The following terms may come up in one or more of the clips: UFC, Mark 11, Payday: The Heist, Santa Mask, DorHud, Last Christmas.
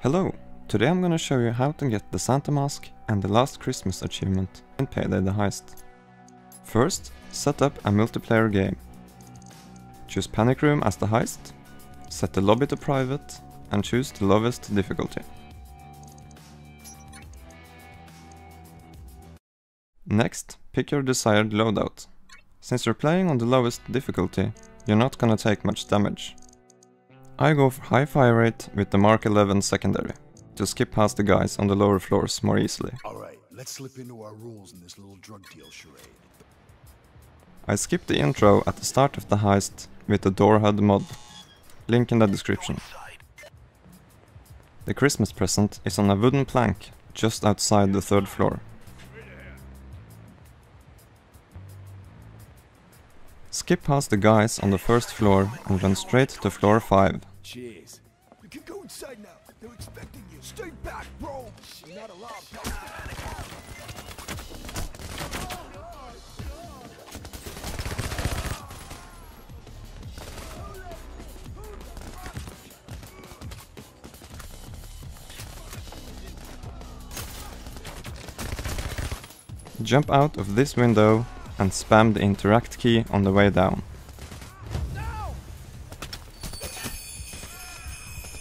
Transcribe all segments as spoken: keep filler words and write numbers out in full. Hello, today I'm gonna show you how to get the Santa Mask and the Last Christmas achievement in Payday the Heist. First, set up a multiplayer game. Choose Panic Room as the heist, set the lobby to private and choose the lowest difficulty. Next, pick your desired loadout. Since you're playing on the lowest difficulty, you're not gonna take much damage. I go for high fire rate with the Mark eleven secondary, to skip past the guys on the lower floors more easily. Alright, let's slip into our rules in this little drug deal charade. I skip the intro at the start of the heist with the DorHud mod, link in the description. The Christmas present is on a wooden plank just outside the third floor. Skip past the guys on the first floor and run straight to floor five. Jeez. We can go inside now. They're expecting you. Stay back, bro. You're not allowed. Jump out of this window and spam the interact key on the way down. No!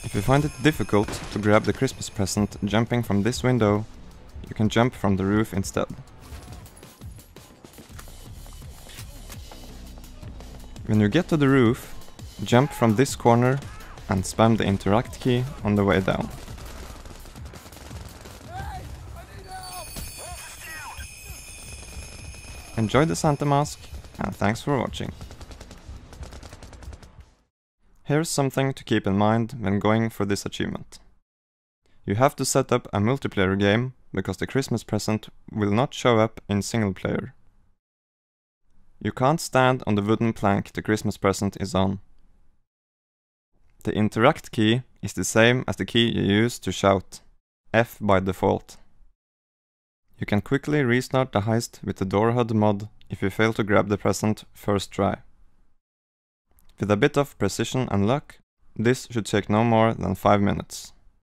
If you find it difficult to grab the Christmas present jumping from this window, you can jump from the roof instead. When you get to the roof, jump from this corner and spam the interact key on the way down. Enjoy the Santa Mask, and thanks for watching. Here's something to keep in mind when going for this achievement. You have to set up a multiplayer game, because the Christmas present will not show up in single player. You can't stand on the wooden plank the Christmas present is on. The interact key is the same as the key you use to shout, F by default. You can quickly restart the heist with the DorHud mod if you fail to grab the present first try. With a bit of precision and luck, this should take no more than five minutes.